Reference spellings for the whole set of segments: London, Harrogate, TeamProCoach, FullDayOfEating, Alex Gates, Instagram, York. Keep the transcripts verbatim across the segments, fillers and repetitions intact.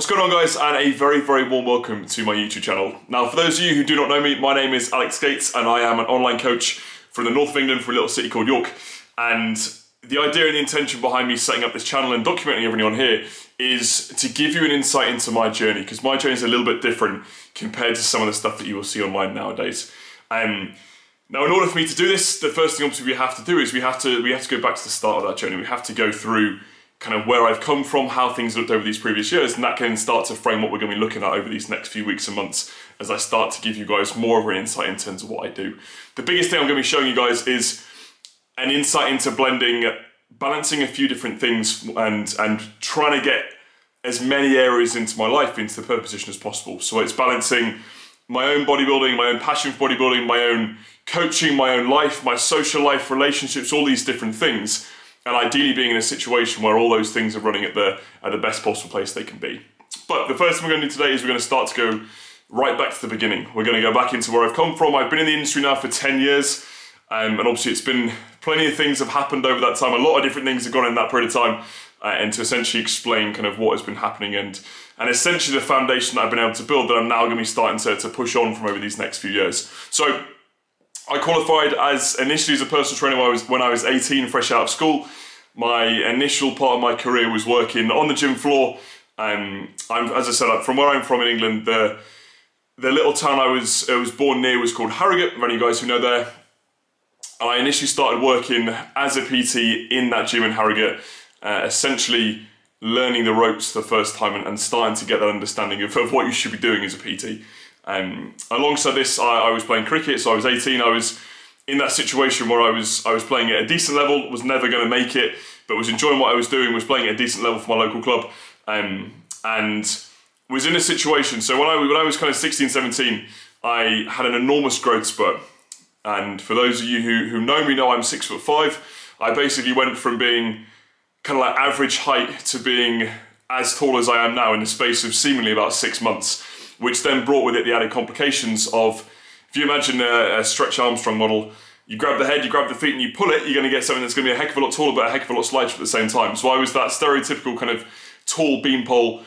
What's going on, guys, and a very very warm welcome to my YouTube channel. Now, for those of you who do not know me, my name is Alex Gates and I am an online coach from the north of England for a little city called York. And the idea and the intention behind me setting up this channel and documenting everything on here is to give you an insight into my journey, because my journey is a little bit different compared to some of the stuff that you will see online nowadays. Um, now, in order for me to do this, the first thing obviously we have to do is we have to we have to go back to the start of that journey. We have to go through kind of where I've come from, how things looked over these previous years, and that can start to frame what we're going to be looking at over these next few weeks and months as I start to give you guys more of an insight in terms of what I do. The biggest thing I'm going to be showing you guys is an insight into blending, balancing a few different things and, and trying to get as many areas into my life into the perfect position as possible. So it's balancing my own bodybuilding, my own passion for bodybuilding, my own coaching, my own life, my social life, relationships, all these different things. And ideally being in a situation where all those things are running at the, at the best possible place they can be. But the first thing we're going to do today is we're going to start to go right back to the beginning. We're going to go back into where I've come from. I've been in the industry now for ten years, um, and obviously it's been plenty of things have happened over that time. A lot of different things have gone in that period of time, uh, and to essentially explain kind of what has been happening and, and essentially the foundation that I've been able to build that I'm now going to be starting to, to push on from over these next few years. So I qualified as initially as a personal trainer when I was, when I was eighteen, fresh out of school. My initial part of my career was working on the gym floor. Um, I'm, as I said, from where I'm from in England, the, the little town I was, I was born near was called Harrogate, for any of you guys who know there. I initially started working as a P T in that gym in Harrogate, uh, essentially learning the ropes for the first time and, and starting to get that understanding of, of what you should be doing as a P T. Um, alongside this, I, I was playing cricket, so I was eighteen. I was in that situation where I was I was playing at a decent level, was never going to make it, but was enjoying what I was doing, was playing at a decent level for my local club, um, and was in a situation. So when I, when I was kind of sixteen, seventeen, I had an enormous growth spurt. And for those of you who, who know me know I'm six foot five. I basically went from being kind of like average height to being as tall as I am now in the space of seemingly about six months. Which then brought with it the added complications of, if you imagine a, a Stretch Armstrong model, you grab the head, you grab the feet and you pull it, you're gonna get something that's gonna be a heck of a lot taller but a heck of a lot slighter at the same time. So I was that stereotypical kind of tall beanpole,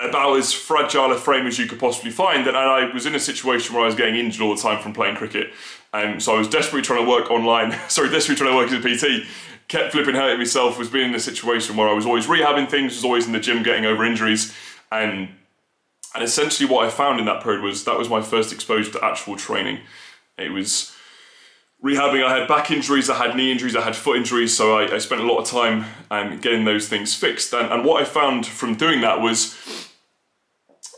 about as fragile a frame as you could possibly find, and I was in a situation where I was getting injured all the time from playing cricket. Um, so I was desperately trying to work online, sorry, desperately trying to work as a P T, kept flipping hurting myself, was being in a situation where I was always rehabbing things, was always in the gym getting over injuries, and And essentially what I found in that period was that was my first exposure to actual training. It was rehabbing. I had back injuries, I had knee injuries, I had foot injuries, so I, I spent a lot of time um, getting those things fixed. And, and what I found from doing that was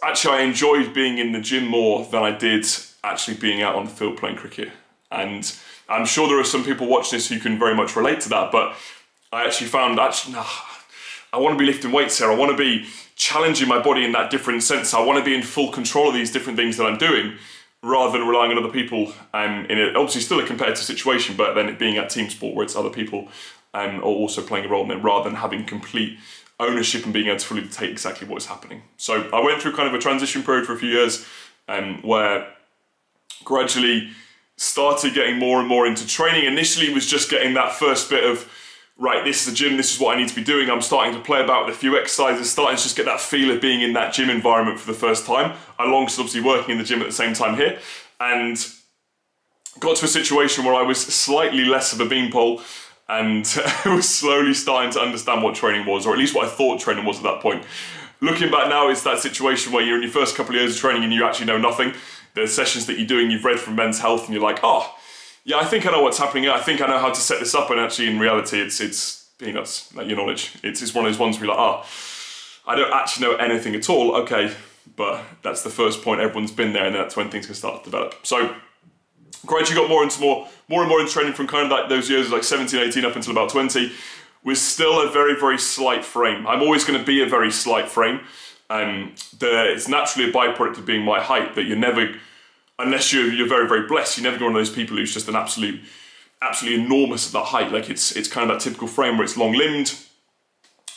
actually I enjoyed being in the gym more than I did actually being out on the field playing cricket. And I'm sure there are some people watching this who can very much relate to that, but I actually found actually, nah, I want to be lifting weights here, I want to be challenging my body in that different sense. I want to be in full control of these different things that I'm doing rather than relying on other people. Um, in it, obviously still a competitive situation, but then it being at team sport where it's other people um, are also playing a role in it rather than having complete ownership and being able to fully dictate exactly what's happening. So I went through kind of a transition period for a few years um, where gradually started getting more and more into training. Initially was just getting that first bit of, right, this is the gym, this is what I need to be doing. I'm starting to play about with a few exercises, starting to just get that feel of being in that gym environment for the first time, alongside obviously working in the gym at the same time here. And got to a situation where I was slightly less of a beanpole and was slowly starting to understand what training was, or at least what I thought training was at that point. Looking back now, it's that situation where you're in your first couple of years of training and you actually know nothing. The sessions that you're doing, you've read from Men's Health and you're like, oh, yeah, I think I know what's happening. I think I know how to set this up, and actually, in reality, it's it's peanuts. Like your knowledge, it's it's one of those ones where you're like, ah, oh, I don't actually know anything at all. Okay, but that's the first point. Everyone's been there, and that's when things can start to develop. So, gradually got more into more more and more into training from kind of like those years, like seventeen, eighteen, up until about twenty, was still a very very slight frame. I'm always going to be a very slight frame. Um, the, it's naturally a byproduct of being my height that you're never. Unless you're, you're very, very blessed, you're never going to be one of those people who's just an absolute, absolutely enormous at that height. Like it's it's kind of that typical frame where it's long-limbed,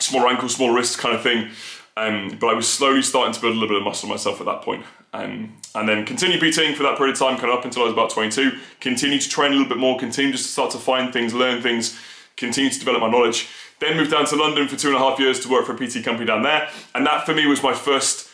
smaller ankles, smaller wrists kind of thing. Um, but I was slowly starting to build a little bit of muscle myself at that point. Um, and then continued PTing for that period of time, kind of up until I was about twenty-two. Continued to train a little bit more, continued just to start to find things, learn things, continue to develop my knowledge. Then moved down to London for two and a half years to work for a P T company down there. And that for me was my first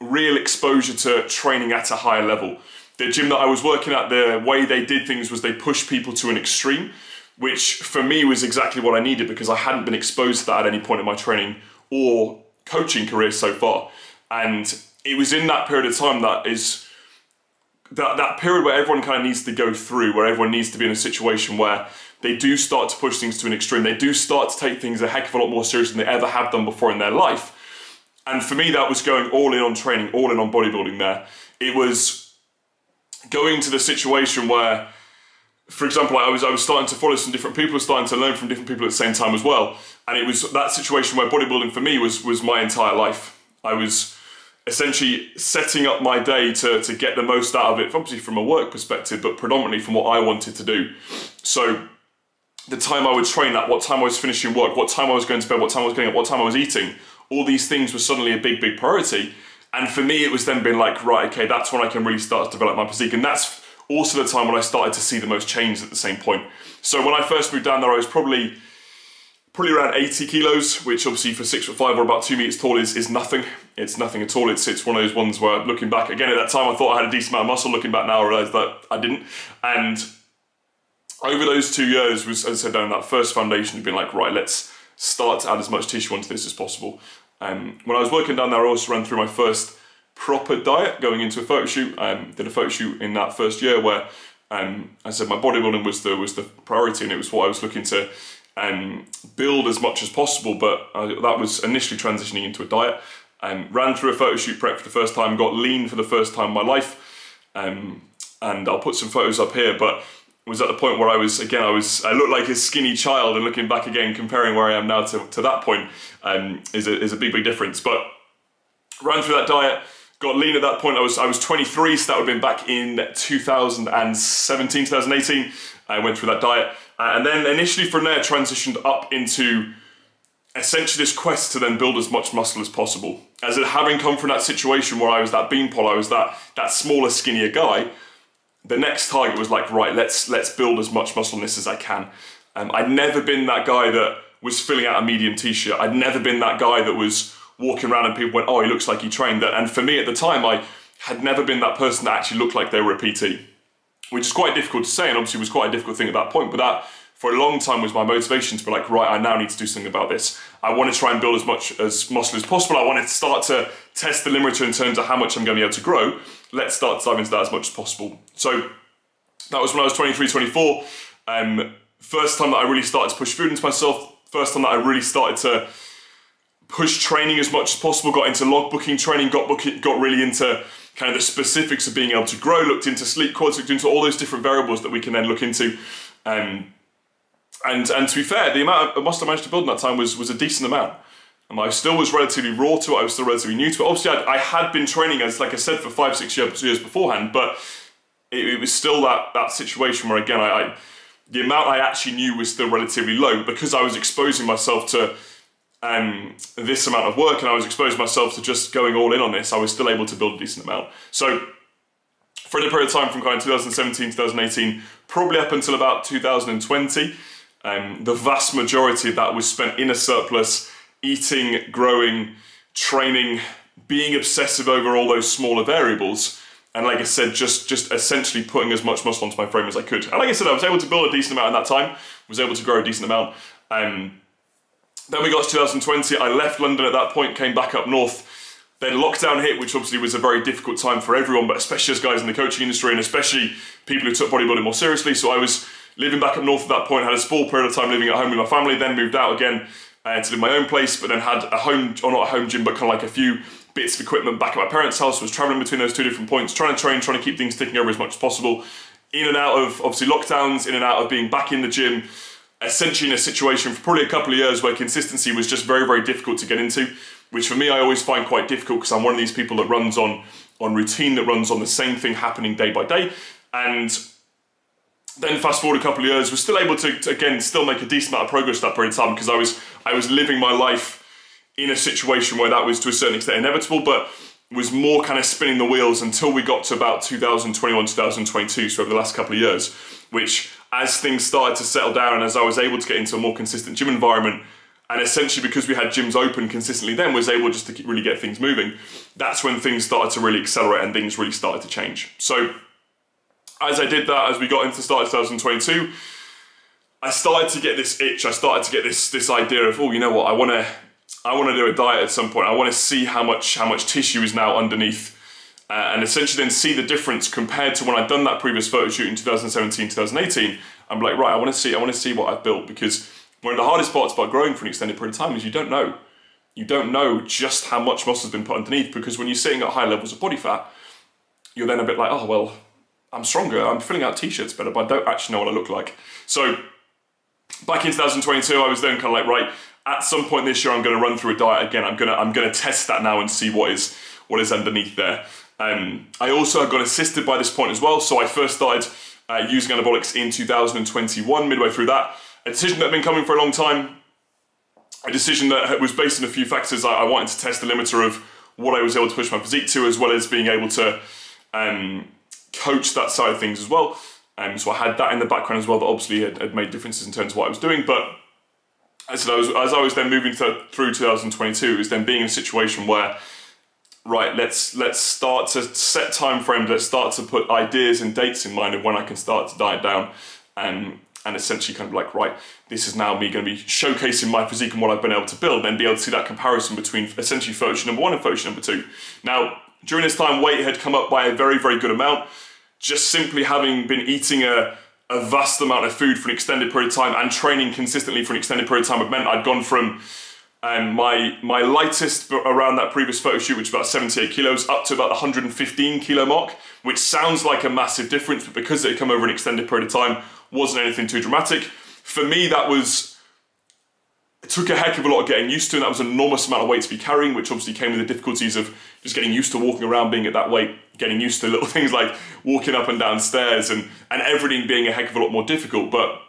real exposure to training at a higher level. The gym that I was working at, the way they did things was they pushed people to an extreme, which for me was exactly what I needed because I hadn't been exposed to that at any point in my training or coaching career so far. And it was in that period of time that is that, that period where everyone kind of needs to go through, where everyone needs to be in a situation where they do start to push things to an extreme. They do start to take things a heck of a lot more serious than they ever have done before in their life. And for me, that was going all in on training, all in on bodybuilding there. It was going to the situation where, for example, I was, I was starting to follow some different people, starting to learn from different people at the same time as well. And it was that situation where bodybuilding for me was, was my entire life. I was essentially setting up my day to, to get the most out of it, obviously from a work perspective, but predominantly from what I wanted to do. So the time I would train at, what time I was finishing work, what time I was going to bed, what time I was getting up, what time I was eating, all these things were suddenly a big, big priority. And for me, it was then being like, right, okay, that's when I can really start to develop my physique. And that's also the time when I started to see the most change at the same point. So when I first moved down there, I was probably probably around eighty kilos, which obviously for six foot five or about two meters tall is, is nothing. It's nothing at all. It's, it's one of those ones where looking back, again, at that time, I thought I had a decent amount of muscle. Looking back now, I realized that I didn't. And over those two years, was, as I said, down that first foundation, being like, right, let's start to add as much tissue onto this as possible. Um, when I was working down there, I also ran through my first proper diet going into a photo shoot. Um, did a photo shoot in that first year where, um, as I said, my bodybuilding was the, was the priority, and it was what I was looking to Um, build as much as possible, but uh, that was initially transitioning into a diet. Um, ran through a photo shoot prep for the first time, got lean for the first time in my life, um, and I'll put some photos up here, but was at the point where I was, again, I was, I looked like a skinny child, and looking back again, comparing where I am now to, to that point um, is, a, is a big, big difference. But ran through that diet, got lean at that point. I was, I was twenty-three, so that would have been back in two thousand seventeen, two thousand eighteen, I went through that diet. Uh, and then initially from there transitioned up into essentially this quest to then build as much muscle as possible. As in, having come from that situation where I was that beanpole, I was that, that smaller, skinnier guy, the next target was like, right, let's, let's build as much muscle in this as I can. Um, I'd never been that guy that was filling out a medium t-shirt. I'd never been that guy that was walking around and people went, oh, he looks like he trained that. And for me at the time, I had never been that person that actually looked like they were a P T. Which is quite difficult to say, and obviously was quite a difficult thing at that point, but that for a long time was my motivation to be like, right, I now need to do something about this. I want to try and build as much as muscle as possible. I want to start to test the limiter in terms of how much I'm going to be able to grow. Let's start diving into that as much as possible. So that was when I was twenty-three, twenty-four. Um, first time that I really started to push food into myself. First time that I really started to push training as much as possible. Got into log booking training, got, book got really into kind of the specifics of being able to grow, looked into sleep quality, looked into all those different variables that we can then look into. Um, and, and to be fair, the amount of muscle I managed to build in that time was, was a decent amount. And I still was relatively raw to it, I was still relatively new to it. Obviously, I'd, I had been training, as like I said, for five, six years, years beforehand, but it, it was still that, that situation where, again, I, I, the amount I actually knew was still relatively low because I was exposing myself to Um, this amount of work, and I was exposing myself to just going all in on this. I was still able to build a decent amount. So for a period of time from kind of two thousand seventeen, two thousand eighteen, probably up until about two thousand twenty, um, the vast majority of that was spent in a surplus, eating, growing, training, being obsessive over all those smaller variables. And like I said, just, just essentially putting as much muscle onto my frame as I could. And like I said, I was able to build a decent amount in that time, was able to grow a decent amount. Um, Then we got to two thousand twenty, I left London at that point, came back up north, then lockdown hit, which obviously was a very difficult time for everyone, but especially us guys in the coaching industry and especially people who took bodybuilding more seriously. So I was living back up north at that point, had a small period of time living at home with my family, then moved out again uh, to live in my own place, but then had a home, or not a home gym, but kind of like a few bits of equipment back at my parents' house, was traveling between those two different points, trying to train, trying to keep things ticking over as much as possible. In and out of, obviously, lockdowns, in and out of being back in the gym, essentially in a situation for probably a couple of years where consistency was just very, very difficult to get into, which for me I always find quite difficult because I'm one of these people that runs on, on routine, that runs on the same thing happening day by day. And then fast forward a couple of years, we're still able to, to again, still make a decent amount of progress that period of time because I was, I was living my life in a situation where that was to a certain extent inevitable, but was more kind of spinning the wheels until we got to about two thousand twenty-one, two thousand twenty-two, so over the last couple of years, which as things started to settle down and as I was able to get into a more consistent gym environment, and essentially because we had gyms open consistently then, was able just to really get things moving, that's when things started to really accelerate and things really started to change. So as I did that, as we got into the start of two thousand twenty-two, I started to get this itch, I started to get this, this idea of, oh, you know what, I want to I want to do a diet at some point. I want to see how much how much tissue is now underneath, uh, and essentially then see the difference compared to when I'd done that previous photo shoot in two thousand seventeen, two thousand eighteen. I'm like, right, I want to see I want to see what I've built, because one of the hardest parts about growing for an extended period of time is you don't know. You don't know just how much muscle has been put underneath, because when you're sitting at high levels of body fat, you're then a bit like, oh, well, I'm stronger, I'm filling out t-shirts better, but I don't actually know what I look like. So back in two thousand twenty-two, I was then kind of like, right, at some point this year, I'm going to run through a diet again. I'm going to, I'm going to test that now and see what is, what is underneath there. Um, I also got assisted by this point as well. So I first started uh, using anabolics in two thousand twenty-one, midway through that. A decision that had been coming for a long time. A decision that was based on a few factors. I, I wanted to test the limiter of what I was able to push my physique to, as well as being able to um, coach that side of things as well. Um, so I had that in the background as well, that obviously had, had made differences in terms of what I was doing. But as I was, as I was then moving to, through two thousand twenty-two, it was then being in a situation where, right, let's let's start to set time frames, let's start to put ideas and dates in mind of when I can start to diet down, and and essentially kind of like, right, this is now me going to be showcasing my physique and what I've been able to build, then be able to see that comparison between essentially photo shoot number one and photo shoot number two. Now, during this time, weight had come up by a very, very good amount, just simply having been eating a, a vast amount of food for an extended period of time and training consistently for an extended period of time. It meant I'd gone from um, my my lightest around that previous photo shoot, which was about seventy-eight kilos, up to about the one hundred fifteen kilo mark, which sounds like a massive difference, but because it had come over an extended period of time, wasn't anything too dramatic. For me, that was, it took a heck of a lot of getting used to, and that was an enormous amount of weight to be carrying, which obviously came with the difficulties of just getting used to walking around being at that weight, getting used to little things like walking up and down stairs and, and everything being a heck of a lot more difficult, but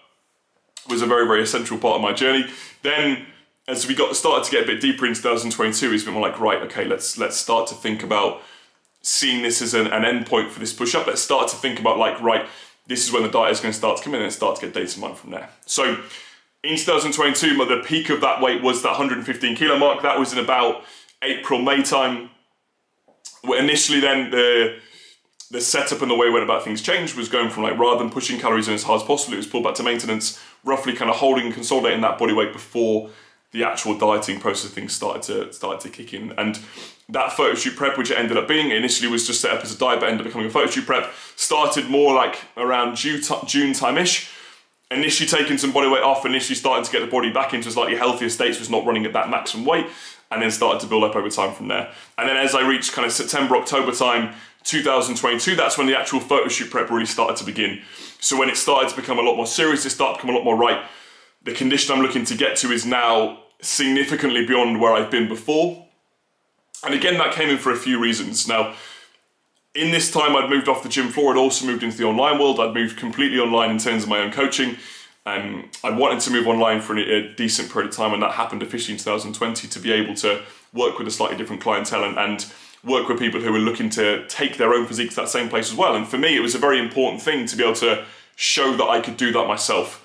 it was a very, very essential part of my journey. Then, as we got started to get a bit deeper into two thousand twenty-two, it's been more like, right, okay, let's let's start to think about seeing this as an, an end point for this push-up. Let's start to think about, like, right, this is when the diet is going to start to come in, and start to get dates in mind from there. So, in two thousand twenty-two, the peak of that weight was that one hundred fifteen kilo mark. That was in about April, May time. Initially then, the, the setup and the way went about things changed was going from, like, rather than pushing calories in as hard as possible, it was pulled back to maintenance, roughly kind of holding and consolidating that body weight before the actual dieting process of things started to, started to kick in. And that photo shoot prep, which it ended up being, initially was just set up as a diet, but ended up becoming a photo shoot prep, started more like around June, June time-ish, initially taking some body weight off, initially starting to get the body back into slightly healthier states, was not running at that maximum weight, and then started to build up over time from there. And then as I reached kind of September, October time, two thousand twenty-two, that's when the actual photo shoot prep really started to begin. So when it started to become a lot more serious, it started to become a lot more, right, the condition I'm looking to get to is now significantly beyond where I've been before. And again, that came in for a few reasons. Now, in this time, I'd moved off the gym floor, I'd also moved into the online world, I'd moved completely online in terms of my own coaching. Um, I wanted to move online for a decent period of time, and that happened officially in two thousand twenty, to be able to work with a slightly different clientele and, and work with people who were looking to take their own physique to that same place as well. And for me, it was a very important thing to be able to show that I could do that myself.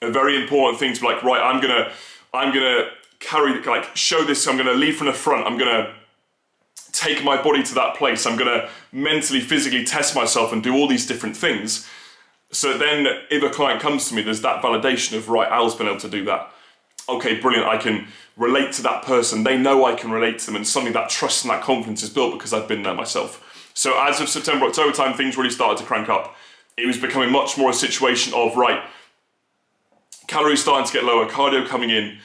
A very important thing to be like, right, I'm gonna, I'm gonna carry, like, show this. I'm gonna lead from the front. I'm gonna take my body to that place. I'm gonna mentally, physically test myself and do all these different things. So then if a client comes to me, there's that validation of, right, Al's been able to do that. Okay, brilliant, I can relate to that person. They know I can relate to them, and suddenly that trust and that confidence is built because I've been there myself. So as of September, October time, things really started to crank up. It was becoming much more a situation of, right, calories starting to get lower, cardio coming in,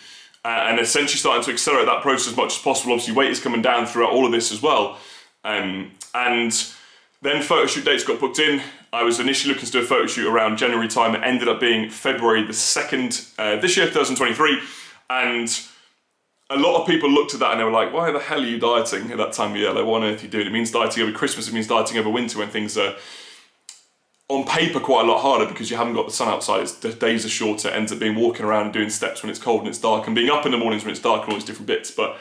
uh, and essentially starting to accelerate that process as much as possible. Obviously, weight is coming down throughout all of this as well. Um, and then photo shoot dates got booked in. I was initially looking to do a photo shoot around January time. It ended up being February the second uh, this year, two thousand twenty-three. And a lot of people looked at that and they were like, why the hell are you dieting at that time of year? Like, what on earth are you doing? It means dieting over Christmas. It means dieting over winter when things are on paper quite a lot harder because you haven't got the sun outside. It's, the days are shorter. It ends up being walking around and doing steps when it's cold and it's dark, and being up in the mornings when it's dark and all these different bits. But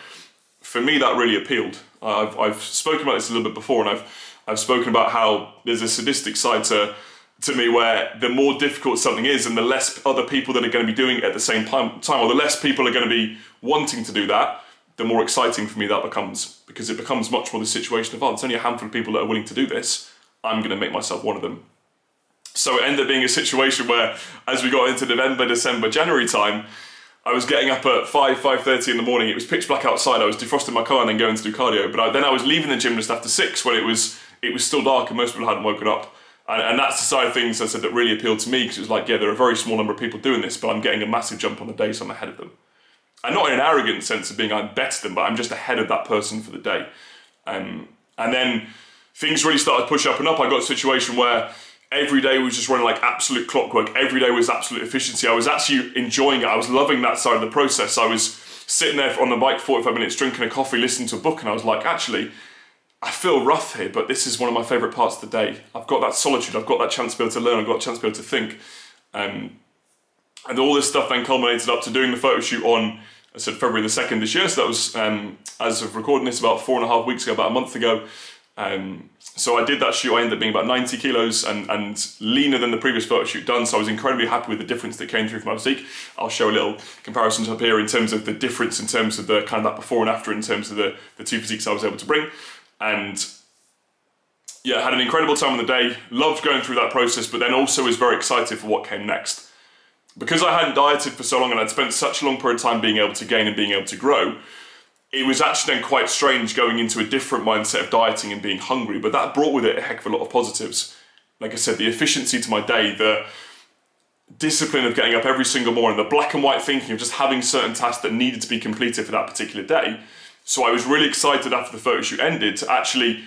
for me, that really appealed. I've, I've spoken about this a little bit before, and I've, I've spoken about how there's a sadistic side to, to me where the more difficult something is and the less other people that are going to be doing it at the same time, time or the less people are going to be wanting to do that, the more exciting for me that becomes, because it becomes much more the situation of, oh, there's only a handful of people that are willing to do this, I'm going to make myself one of them. So it ended up being a situation where, as we got into November, December, January time, I was getting up at five, five thirty in the morning, it was pitch black outside, I was defrosting my car and then going to do cardio, but I, then I was leaving the gym just after six when it was, it was still dark and most people hadn't woken up. And, and that's the side of things I said that really appealed to me, because it was like, yeah, there are a very small number of people doing this, but I'm getting a massive jump on the day, so I'm ahead of them. And not in an arrogant sense of being I'm better than, but I'm just ahead of that person for the day. Um, and then things really started to push up and up. I got a situation where every day was just running like absolute clockwork. Every day was absolute efficiency. I was actually enjoying it. I was loving that side of the process. I was sitting there on the bike forty-five minutes, drinking a coffee, listening to a book, and I was like, actually, I feel rough here, but this is one of my favorite parts of the day. I've got that solitude. I've got that chance to be able to learn. I've got that chance to be able to think. Um, and all this stuff then culminated up to doing the photo shoot on, I said, February the second this year. So that was, um, as of recording this, about four and a half weeks ago, about a month ago. Um, so I did that shoot. I ended up being about ninety kilos and, and leaner than the previous photo shoot done. So I was incredibly happy with the difference that came through from my physique. I'll show a little comparison up here in terms of the difference, in terms of the kind of that before and after, in terms of the, the two physiques I was able to bring. And yeah, had an incredible time on the day, loved going through that process, but then also was very excited for what came next. Because I hadn't dieted for so long and I'd spent such a long period of time being able to gain and being able to grow, it was actually then quite strange going into a different mindset of dieting and being hungry, but that brought with it a heck of a lot of positives. Like I said, the efficiency to my day, the discipline of getting up every single morning, the black and white thinking of just having certain tasks that needed to be completed for that particular day. So I was really excited after the photo shoot ended to actually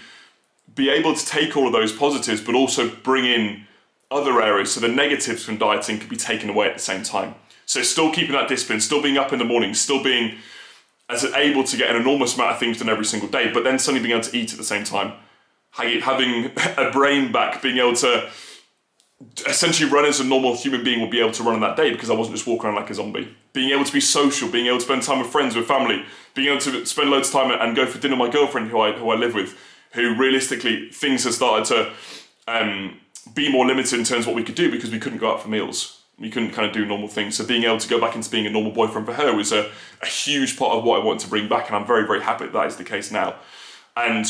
be able to take all of those positives, but also bring in other areas, so the negatives from dieting could be taken away at the same time. So still keeping that discipline, still being up in the morning, still being as able to get an enormous amount of things done every single day, but then suddenly being able to eat at the same time. Having a brain back, being able to essentially run as a normal human being would be able to run on that day, because I wasn't just walking around like a zombie. Being able to be social, being able to spend time with friends, with family, being able to spend loads of time and go for dinner with my girlfriend who I, who I live with, who realistically things have started to um, be more limited in terms of what we could do because we couldn't go out for meals. We couldn't kind of do normal things. So being able to go back into being a normal boyfriend for her was a, a huge part of what I wanted to bring back, and I'm very, very happy that that is the case now. And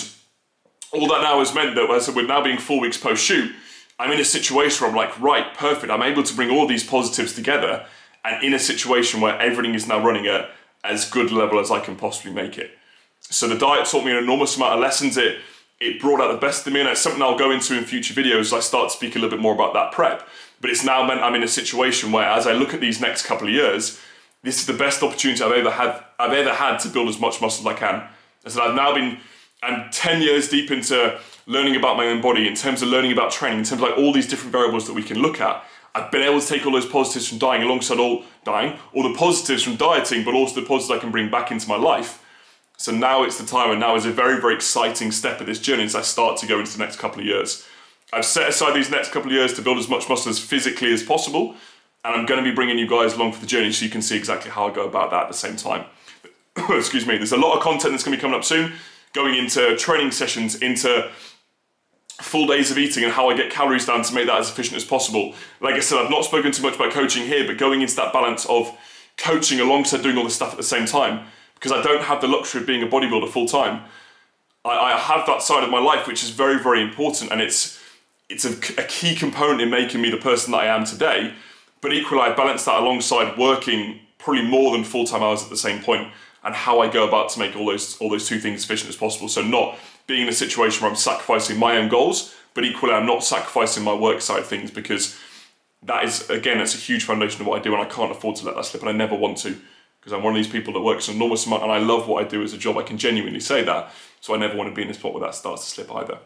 all that now has meant that, as I said, we're now being four weeks post-shoot, I'm in a situation where I'm like, right, perfect, I'm able to bring all these positives together and in a situation where everything is now running at as good a level as I can possibly make it. So the diet taught me an enormous amount of lessons. It It brought out the best of me, and it's something I'll go into in future videos as I start to speak a little bit more about that prep. But it's now meant I'm in a situation where, as I look at these next couple of years, this is the best opportunity I've ever had, I've ever had to build as much muscle as I can. As I've now been, I'm ten years deep into learning about my own body, in terms of learning about training, in terms of like all these different variables that we can look at. I've been able to take all those positives from dying alongside all dying, all the positives from dieting, but also the positives I can bring back into my life. So now it's the time, and now is a very, very exciting step of this journey as I start to go into the next couple of years. I've set aside these next couple of years to build as much muscle as physically as possible, and I'm going to be bringing you guys along for the journey so you can see exactly how I go about that at the same time. Excuse me, there's a lot of content that's going to be coming up soon, going into training sessions, into full days of eating and how I get calories down to make that as efficient as possible. Like I said, I've not spoken too much about coaching here, but going into that balance of coaching alongside doing all this stuff at the same time, because I don't have the luxury of being a bodybuilder full time. I, I have that side of my life, which is very, very important, and it's, it's a, a key component in making me the person that I am today, but equally I balance that alongside working probably more than full-time hours at the same point, and how I go about to make all those, all those two things as efficient as possible. So not being in a situation where I'm sacrificing my own goals, but equally I'm not sacrificing my work side of things, because that is, again, it's a huge foundation of what I do, and I can't afford to let that slip, and I never want to. Because I'm one of these people that works an enormous amount and I love what I do as a job, I can genuinely say that. So I never want to be in a spot where that starts to slip either.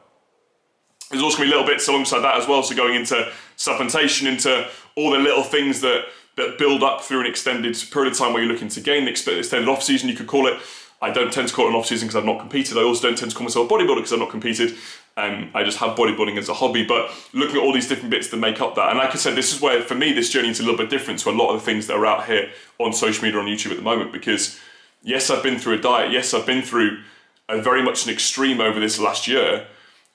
There's also going to be little bits alongside that as well, so going into supplementation, into all the little things that, that build up through an extended period of time where you're looking to gain, the extended off-season you could call it. I don't tend to call it an off-season because I've not competed. I also don't tend to call myself a bodybuilder because I've not competed. Um, I just have bodybuilding as a hobby, but looking at all these different bits that make up that. And like I said, this is where, for me, this journey is a little bit different to a lot of the things that are out here on social media, on YouTube at the moment, because yes, I've been through a diet. Yes, I've been through are very much an extreme over this last year,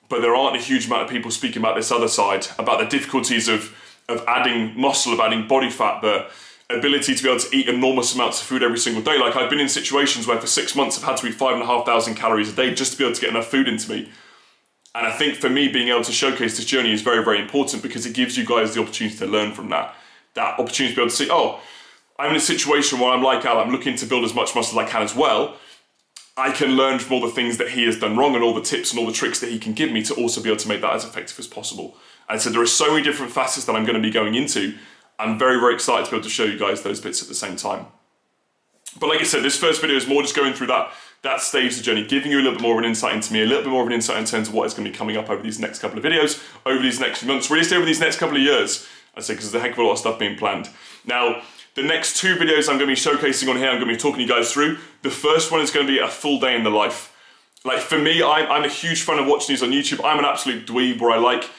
but there aren't a huge amount of people speaking about this other side, about the difficulties of, of adding muscle, of adding body fat, the ability to be able to eat enormous amounts of food every single day. Like, I've been in situations where for six months I've had to eat five and a half thousand calories a day just to be able to get enough food into me. And I think for me, being able to showcase this journey is very, very important, because it gives you guys the opportunity to learn from that. That opportunity to be able to see, oh, I'm in a situation where I'm like Al, I'm looking to build as much muscle as I can as well. I can learn from all the things that he has done wrong and all the tips and all the tricks that he can give me to also be able to make that as effective as possible. And so there are so many different facets that I'm going to be going into. I'm very, very excited to be able to show you guys those bits at the same time. But like I said, this first video is more just going through that, that stage of the journey, giving you a little bit more of an insight into me, a little bit more of an insight in terms of what is going to be coming up over these next couple of videos, over these next few months, really over these next couple of years, I say, because there's a heck of a lot of stuff being planned. Now, the next two videos I'm going to be showcasing on here, I'm going to be talking you guys through. The first one is going to be a full day in the life. Like, for me, I'm, I'm a huge fan of watching these on YouTube. I'm an absolute dweeb where I like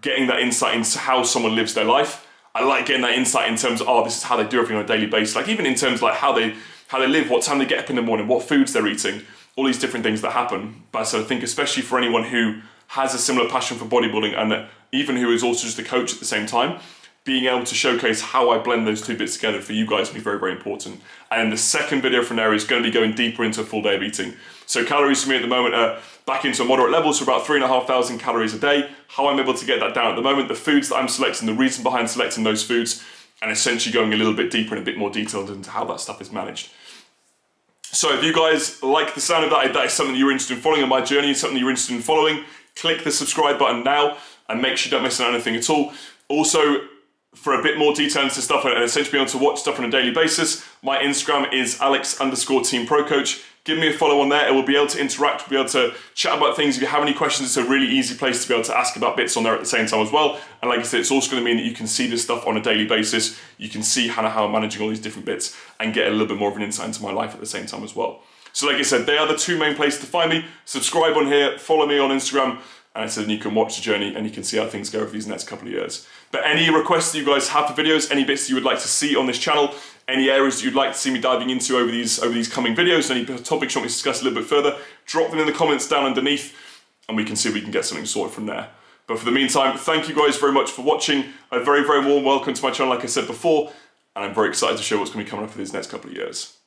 getting that insight into how someone lives their life. I like getting that insight in terms of, oh, this is how they do everything on a daily basis. Like, even in terms of like how they, how they live, what time they get up in the morning, what foods they're eating, all these different things that happen. But so I think especially for anyone who has a similar passion for bodybuilding and even who is also just a coach at the same time, being able to showcase how I blend those two bits together for you guys will be very, very important. And the second video from there is going to be going deeper into a full day of eating. So calories for me at the moment are back into a moderate level, so about three and a half thousand calories a day. How I'm able to get that down at the moment, the foods that I'm selecting, the reason behind selecting those foods, and essentially going a little bit deeper and a bit more detailed into how that stuff is managed. So if you guys like the sound of that, if that is something you're interested in following in my journey, something you're interested in following, click the subscribe button now and make sure you don't miss out on anything at all. Also, for a bit more detail into stuff and essentially be able to watch stuff on a daily basis, my Instagram is Alex underscore Team Pro Coach. Give me a follow on there. It will be able to interact, we'll be able to chat about things. If you have any questions, it's a really easy place to be able to ask about bits on there at the same time as well. And like I said, it's also going to mean that you can see this stuff on a daily basis. You can see how, how I'm managing all these different bits and get a little bit more of an insight into my life at the same time as well. So like I said, they are the two main places to find me. Subscribe on here, follow me on Instagram, and so then you can watch the journey and you can see how things go over these next couple of years. But any requests that you guys have for videos, any bits that you would like to see on this channel, any areas that you'd like to see me diving into over these, over these coming videos, any topics you want me to discuss a little bit further, drop them in the comments down underneath and we can see if we can get something sorted from there. But for the meantime, thank you guys very much for watching. A very, very warm welcome to my channel, like I said before, and I'm very excited to show what's going to be coming up for these next couple of years.